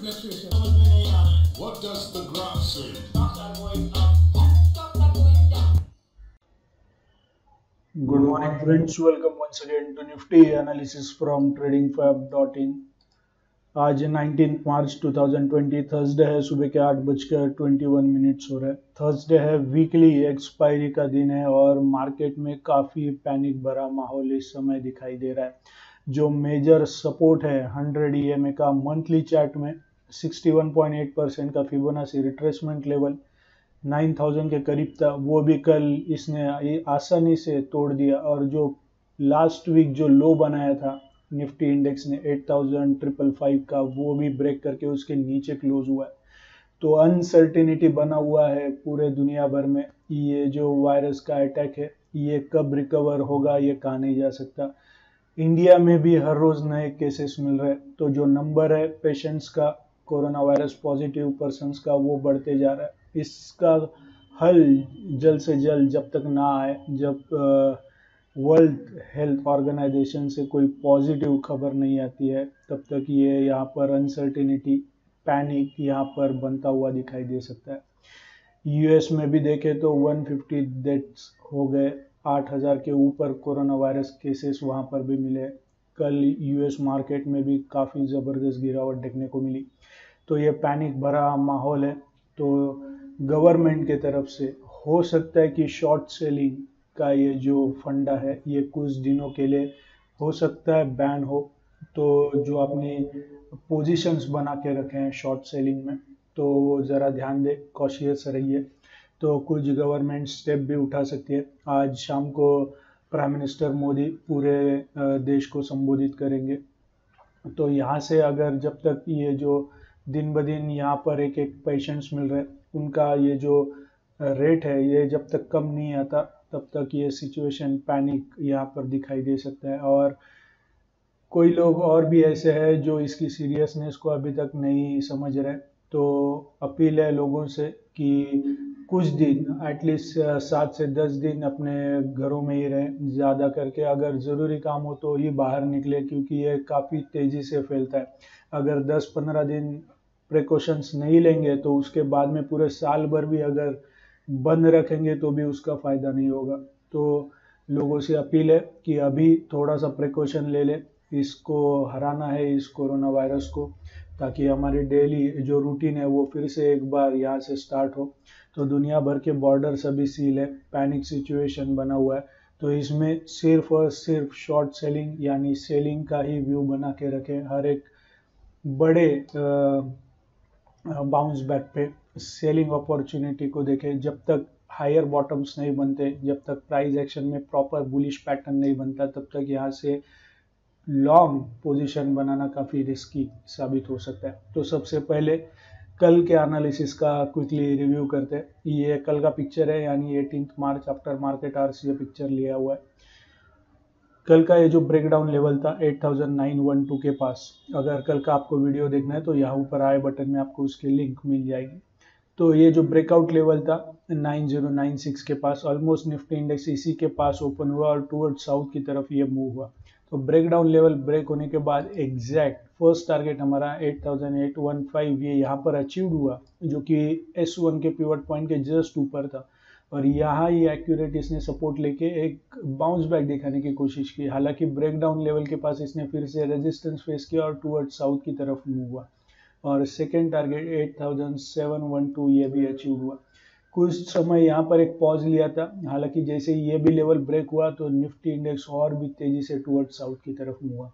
What does the graph say? Stocks are going up. Stocks are going down. Good morning, friends. Welcome once again to Nifty analysis from TradingFab.in. आज 19 मार्च 2020 Thursday है, सुबह के 8:21 हो रहा है। Thursday है, weekly expiry का दिन है और मार्केट में काफ़ी पैनिक भरा माहौल इस समय दिखाई दे रहा है। जो मेजर सपोर्ट है 100 EMA का, मंथली चार्ट में 61.8% का फिबोनाची रिट्रेसमेंट लेवल 9000 के करीब था, वो भी कल इसने आसानी से तोड़ दिया। और जो लास्ट वीक जो लो बनाया था निफ्टी इंडेक्स ने 8555 का, वो भी ब्रेक करके उसके नीचे क्लोज हुआ है। तो अनसर्टेनिटी बना हुआ है पूरे दुनिया भर में। ये जो वायरस का अटैक है, ये कब रिकवर होगा ये कहा नहीं जा सकता। इंडिया में भी हर रोज़ नए केसेस मिल रहे हैं, तो जो नंबर है पेशेंट्स का, कोरोना वायरस पॉजिटिव पर्सनस का, वो बढ़ते जा रहा है। इसका हल जल्द से जल्द जब तक ना आए, जब वर्ल्ड हेल्थ ऑर्गेनाइजेशन से कोई पॉजिटिव खबर नहीं आती है, तब तक ये यहाँ पर अनसर्टेनिटी, पैनिक यहाँ पर बनता हुआ दिखाई दे सकता है। यूएस में भी देखें तो 150 डेथ्स हो गए, 8000 के ऊपर कोरोना वायरस केसेस वहाँ पर भी मिले। कल यूएस मार्केट में भी काफ़ी ज़बरदस्त गिरावट देखने को मिली। तो ये पैनिक भरा माहौल है। तो गवर्नमेंट के तरफ से हो सकता है कि शॉर्ट सेलिंग का ये जो फंडा है ये कुछ दिनों के लिए हो सकता है बैन हो। तो जो आपने पोजीशंस बना के रखे हैं शॉर्ट सेलिंग में, तो ज़रा ध्यान दें, कॉशियस रहिए। तो कुछ गवर्नमेंट स्टेप भी उठा सकती है। आज शाम को प्राइम मिनिस्टर मोदी पूरे देश को संबोधित करेंगे। तो यहाँ से अगर जब तक ये जो दिन ब दिन यहाँ पर एक एक पेशेंट्स मिल रहे, उनका ये जो रेट है ये जब तक कम नहीं आता, तब तक ये सिचुएशन पैनिक यहाँ पर दिखाई दे सकता है। और कोई लोग और भी ऐसे हैं जो इसकी सीरियसनेस को अभी तक नहीं समझ रहे। तो अपील है लोगों से कि कुछ दिन, एटलीस्ट 7 से 10 दिन अपने घरों में ही रहें ज़्यादा करके। अगर ज़रूरी काम हो तो ही बाहर निकले, क्योंकि ये काफ़ी तेज़ी से फैलता है। अगर 10-15 दिन प्रिकॉशंस नहीं लेंगे तो उसके बाद में पूरे साल भर भी अगर बंद रखेंगे तो भी उसका फ़ायदा नहीं होगा। तो लोगों से अपील है कि अभी थोड़ा सा प्रिकॉशन ले लें। इसको हराना है, इस कोरोना वायरस को, ताकि हमारी डेली जो रूटीन है वो फिर से एक बार यहाँ से स्टार्ट हो। तो दुनिया भर के बॉर्डर सभी सील है, पैनिक सिचुएशन बना हुआ है। तो इसमें सिर्फ और सिर्फ शॉर्ट सेलिंग यानी सेलिंग का ही व्यू बना के रखें। हर एक बड़े बाउंस बैक पे सेलिंग अपॉर्चुनिटी को देखें। जब तक हायर बॉटम्स नहीं बनते, जब तक प्राइस एक्शन में प्रॉपर बुलिश पैटर्न नहीं बनता, तब तक यहाँ से लॉन्ग पोजीशन बनाना काफ़ी रिस्की साबित हो सकता है। तो सबसे पहले कल के एनालिसिस का क्विकली रिव्यू करते हैं। ये कल का पिक्चर है, यानी 18 मार्च आफ्टर मार्केट आवर्स ये पिक्चर लिया हुआ है। कल का ये जो ब्रेकडाउन लेवल था 8912 के पास, अगर कल का आपको वीडियो देखना है तो यहाँ ऊपर आए बटन में आपको उसकी लिंक मिल जाएगी। तो ये जो ब्रेकआउट लेवल था 9096 के पास, ऑलमोस्ट निफ्टी इंडेक्स इसी के पास ओपन हुआ और टुवर्ड साउथ की तरफ ये मूव हुआ। तो ब्रेकडाउन लेवल ब्रेक होने के बाद एग्जैक्ट फर्स्ट टारगेट हमारा 8815 ये यहाँ पर अचीव हुआ, जो कि S1 के पिवट पॉइंट के जस्ट ऊपर था। और यहाँ ये एक्यूरेट इसने सपोर्ट लेके एक बाउंस बैक दिखाने की कोशिश की। हालांकि ब्रेकडाउन लेवल के पास इसने फिर से रेजिस्टेंस फेस किया और टुवर्ड्स साउथ की तरफ मूव हुआ। और सेकंड टारगेट 8712 ये भी अचीव हुआ। कुछ समय यहाँ पर एक पॉज लिया था। हालांकि जैसे ये भी लेवल ब्रेक हुआ तो निफ्टी इंडेक्स और भी तेज़ी से टुवर्ड्स साउथ की तरफ मूव हुआ।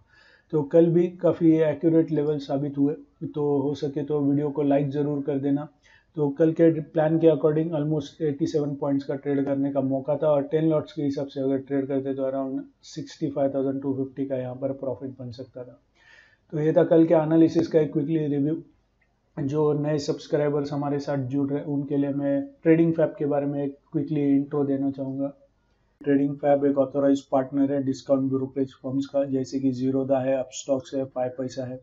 तो कल भी काफ़ी एक्यूरेट लेवल साबित हुए। तो हो सके तो वीडियो को लाइक ज़रूर कर देना। तो कल के प्लान के अकॉर्डिंग ऑलमोस्ट 87 पॉइंट्स का ट्रेड करने का मौका था और 10 लॉट्स के हिसाब से अगर ट्रेड करते तो अराउंड 65,250 का यहाँ पर प्रॉफिट बन सकता था। तो ये था कल के एनालिसिस का एक क्विकली रिव्यू। जो नए सब्सक्राइबर्स हमारे साथ जुड़ रहे हैं उनके लिए मैं ट्रेडिंग फैब के बारे में एक क्विकली इंट्रो देना चाहूँगा। ट्रेडिंग फैब एक ऑथोराइज पार्टनर है डिस्काउंट ब्रोकरेज फर्म्स का, जैसे कि ज़ीरोधा है, अपस्टॉक्स है, 5Paisa है।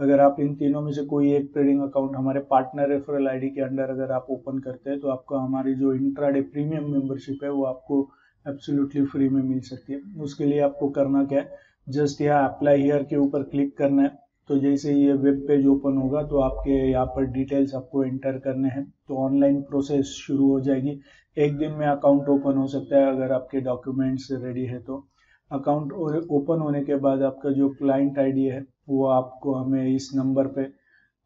अगर आप इन तीनों में से कोई एक ट्रेडिंग अकाउंट हमारे पार्टनर रेफरल आईडी के अंडर अगर आप ओपन करते हैं तो आपको हमारी जो इंट्राडे प्रीमियम मेंबरशिप है वो आपको एब्सोल्युटली फ्री में मिल सकती है। उसके लिए आपको करना क्या है, जस्ट यहाँ अप्लाई हियर के ऊपर क्लिक करना है। तो जैसे ये वेब पेज ओपन होगा तो आपके यहाँ पर डिटेल्स आपको एंटर करने हैं, तो ऑनलाइन प्रोसेस शुरू हो जाएगी। एक दिन में अकाउंट ओपन हो सकता है अगर आपके डॉक्यूमेंट्स रेडी है तो। अकाउंट ओपन होने के बाद आपका जो क्लाइंट आईडी है वो आपको हमें इस नंबर पे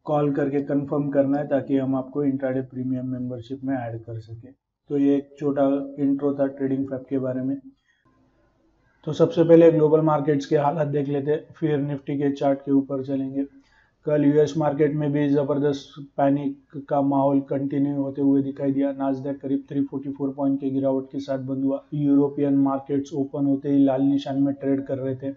कॉल करके कंफर्म करना है ताकि हम आपको इंट्राडे प्रीमियम मेंबरशिप में ऐड कर सकें। तो ये एक छोटा इंट्रो था ट्रेडिंग फैब के बारे में। तो सबसे पहले ग्लोबल मार्केट्स के हालात देख लेते हैं, फिर निफ्टी के चार्ट के ऊपर चलेंगे। कल यूएस मार्केट में भी ज़बरदस्त पैनिक का माहौल कंटिन्यू होते हुए दिखाई दिया। नास्डैक करीब 344 पॉइंट के गिरावट के साथ बंद हुआ। यूरोपियन मार्केट्स ओपन होते ही लाल निशान में ट्रेड कर रहे थे।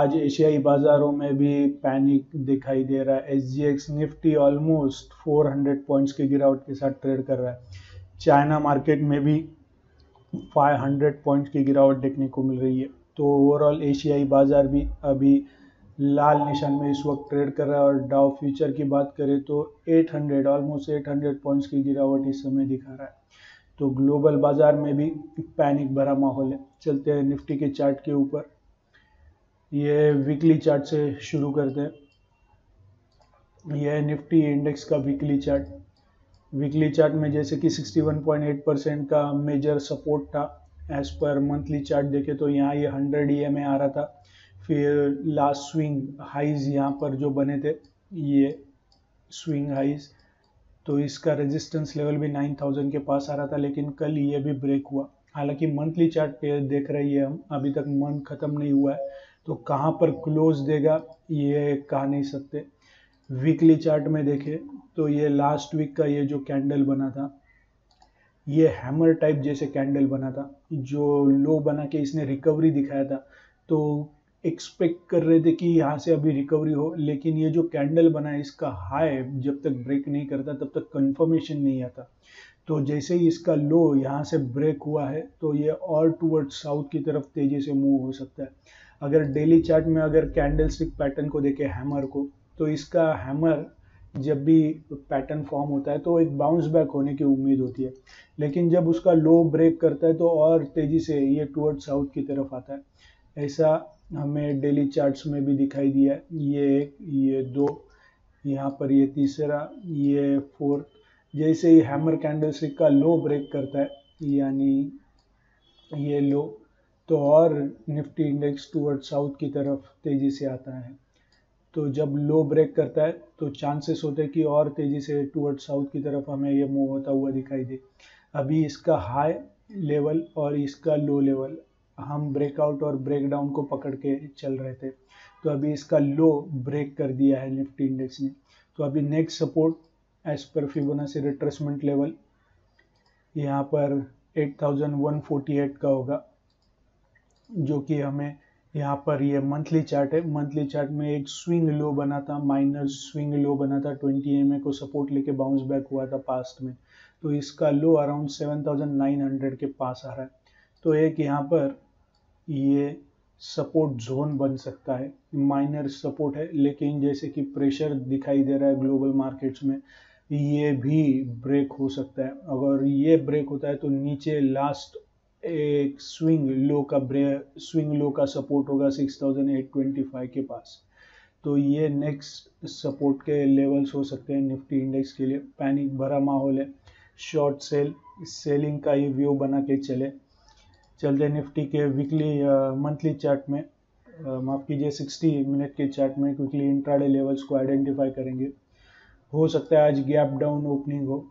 आज एशियाई बाज़ारों में भी पैनिक दिखाई दे रहा है। एसजीएक्स निफ्टी ऑलमोस्ट 400 पॉइंट्स के गिरावट के साथ ट्रेड कर रहा है। चाइना मार्केट में भी 500 पॉइंट्स की गिरावट देखने को मिल रही है। तो ओवरऑल एशियाई बाज़ार भी अभी लाल निशान में इस वक्त ट्रेड कर रहा है। और डाउ फ्यूचर की बात करें तो 800 ऑलमोस्ट 800 पॉइंट्स की गिरावट इस समय दिखा रहा है। तो ग्लोबल बाजार में भी पैनिक भरा माहौल है। चलते हैं निफ्टी के चार्ट के ऊपर। ये वीकली चार्ट से शुरू करते हैं। यह निफ्टी इंडेक्स का वीकली चार्ट। वीकली चार्ट में जैसे कि 61.8% का मेजर सपोर्ट था। एज पर मंथली चार्ट देखें तो यहाँ ये 100 EMA आ रहा था, फिर लास्ट स्विंग हाइज यहाँ पर जो बने थे ये स्विंग हाइज, तो इसका रेजिस्टेंस लेवल भी 9000 के पास आ रहा था, लेकिन कल ये भी ब्रेक हुआ। हालांकि मंथली चार्ट पे देख रही है हम, अभी तक मंथ ख़त्म नहीं हुआ है, तो कहाँ पर क्लोज देगा ये कह नहीं सकते। वीकली चार्ट में देखें तो ये लास्ट वीक का ये जो कैंडल बना था ये हैमर टाइप जैसे कैंडल बना था, जो लो बना के इसने रिकवरी दिखाया था। तो एक्सपेक्ट कर रहे थे कि यहाँ से अभी रिकवरी हो, लेकिन ये जो कैंडल बना है इसका हाई जब तक ब्रेक नहीं करता तब तक कंफर्मेशन नहीं आता। तो जैसे ही इसका लो यहाँ से ब्रेक हुआ है तो ये और टूवर्ड्स साउथ की तरफ तेज़ी से मूव हो सकता है। अगर डेली चार्ट में अगर कैंडलस्टिक पैटर्न को देखें हैमर को, तो इसका हैमर जब भी पैटर्न फॉर्म होता है तो एक बाउंस बैक होने की उम्मीद होती है, लेकिन जब उसका लो ब्रेक करता है तो और तेज़ी से ये टूवर्ड्स साउथ की तरफ आता है। ऐसा हमें डेली चार्ट्स में भी दिखाई दिया। ये एक, ये दो, यहाँ पर ये तीसरा, ये फोर्थ। जैसे ही हैमर कैंडलस्टिक का लो ब्रेक करता है यानी ये लो, तो और निफ्टी इंडेक्स टूवर्ड साउथ की तरफ तेज़ी से आता है। तो जब लो ब्रेक करता है तो चांसेस होते हैं कि और तेज़ी से टूवर्ड साउथ की तरफ हमें ये मूव होता हुआ दिखाई दे। अभी इसका हाई लेवल और इसका लो लेवल हम ब्रेकआउट और ब्रेकडाउन को पकड़ के चल रहे थे, तो अभी इसका लो ब्रेक कर दिया है निफ्टी इंडेक्स ने। तो अभी नेक्स्ट सपोर्ट एज पर फिबोनाची रिट्रेसमेंट लेवल यहाँ पर 8148 का होगा, जो कि हमें यहाँ पर ये मंथली चार्ट है। मंथली चार्ट में एक स्विंग लो बना था, माइनर स्विंग लो बना था, 20 EMA को सपोर्ट लेके बाउंस बैक हुआ था पास्ट में। तो इसका लो अराउंड 7900 के पास आ रहा है। तो एक यहाँ पर ये सपोर्ट जोन बन सकता है, माइनर सपोर्ट है, लेकिन जैसे कि प्रेशर दिखाई दे रहा है ग्लोबल मार्केट्स में, ये भी ब्रेक हो सकता है। अगर ये ब्रेक होता है तो नीचे लास्ट एक स्विंग लो का सपोर्ट होगा 6825 के पास। तो ये नेक्स्ट सपोर्ट के लेवल्स हो सकते हैं निफ्टी इंडेक्स के लिए। पैनिक भरा माहौल है, शॉर्ट सेलिंग का ये व्यू बना के चले। चलते निफ्टी के वीकली मंथली चार्ट में, माफ कीजिए 60 मिनट के चार्ट में क्विकली इंट्राडे लेवल्स को आइडेंटिफाई करेंगे। हो सकता है आज गैप डाउन ओपनिंग हो,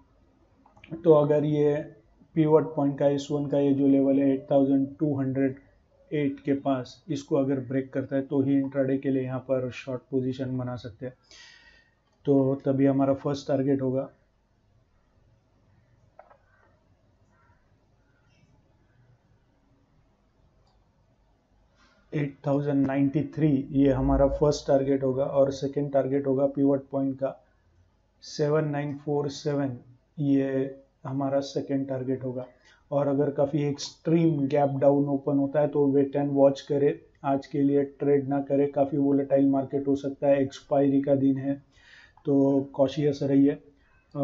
तो अगर ये पिवट पॉइंट का S1 का ये जो लेवल है 8208 के पास, इसको अगर ब्रेक करता है तो ही इंट्राडे के लिए यहाँ पर शॉर्ट पोजीशन बना सकते हैं, तो तभी हमारा फर्स्ट टारगेट होगा। ये हमारा फर्स्ट टारगेट होगा और सेकंड टारगेट होगा पिवट पॉइंट का 7947, ये हमारा सेकंड टारगेट होगा। और अगर काफ़ी एक्सट्रीम गैप डाउन ओपन होता है तो वेट एंड वॉच करें, आज के लिए ट्रेड ना करें, काफ़ी वोलेटाइल मार्केट हो सकता है, एक्सपायरी का दिन है तो कॉशियस रहिए।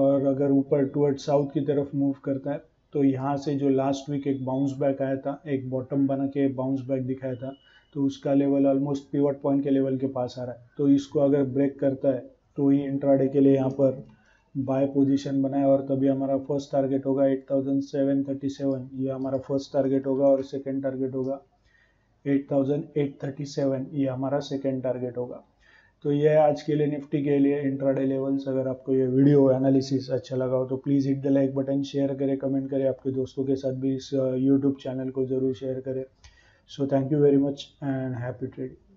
और अगर ऊपर टुवर्ड साउथ की तरफ मूव करता है तो यहाँ से जो लास्ट वीक एक बाउंस बैक आया था, एक बॉटम बना के बाउंस बैक दिखाया था, तो उसका लेवल ऑलमोस्ट पिवट पॉइंट के लेवल के पास आ रहा है। तो इसको अगर ब्रेक करता है तो ये इंट्राडे के लिए यहाँ पर बाय पोजीशन बनाए, और तभी हमारा फर्स्ट टारगेट होगा 8737, ये हमारा फर्स्ट टारगेट होगा, और सेकेंड टारगेट होगा 8837, ये हमारा सेकेंड टारगेट होगा। तो ये आज के लिए निफ्टी के लिए इंट्राडे लेवल्स। अगर आपको ये वीडियो एनालिसिस अच्छा लगा हो तो please hit the like button, share करें, कमेंट करें, आपके दोस्तों के साथ भी इस यूट्यूब चैनल को ज़रूर शेयर करें। So thank you very much and happy trading.